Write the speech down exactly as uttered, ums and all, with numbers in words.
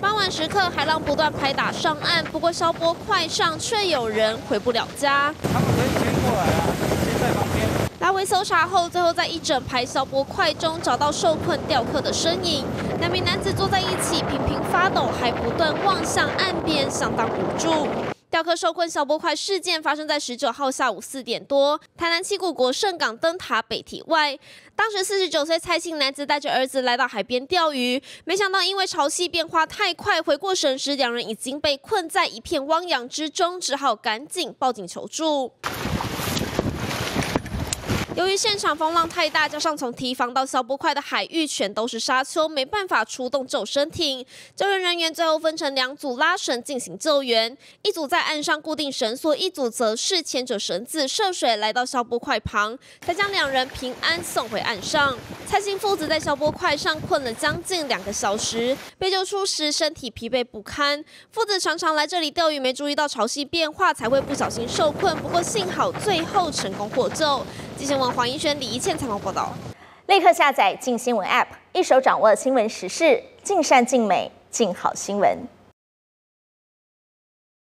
傍晚时刻，海浪不断拍打上岸，不过消波快上，却有人回不了家。他们可以先过来啊，先在旁边。来回搜查后，最后在一整排消波快中找到受困钓客的身影。两名男子坐在一起，频频发抖，还不断望向岸边，相当无助。 钓客受困消波块事件发生在十九号下午四点多，台南七股国盛港灯塔北堤外。当时四十九岁蔡姓男子带着儿子来到海边钓鱼，没想到因为潮汐变化太快，回过神时，两人已经被困在一片汪洋之中，只好赶紧报警求助。 由于现场风浪太大，加上从堤防到消波块的海域全都是沙丘，没办法出动救生艇。救援人员最后分成两组拉绳进行救援，一组在岸上固定绳索，一组则是牵着绳子涉水来到消波块旁，才将两人平安送回岸上。蔡姓父子在消波块上困了将近两个小时，被救出时身体疲惫不堪。父子常常来这里钓鱼，没注意到潮汐变化，才会不小心受困。不过幸好最后成功获救。 镜新闻黄怡轩、李怡倩采访报道。立刻下载镜新闻 App， 一手掌握新闻时事，尽善尽美，尽好新闻。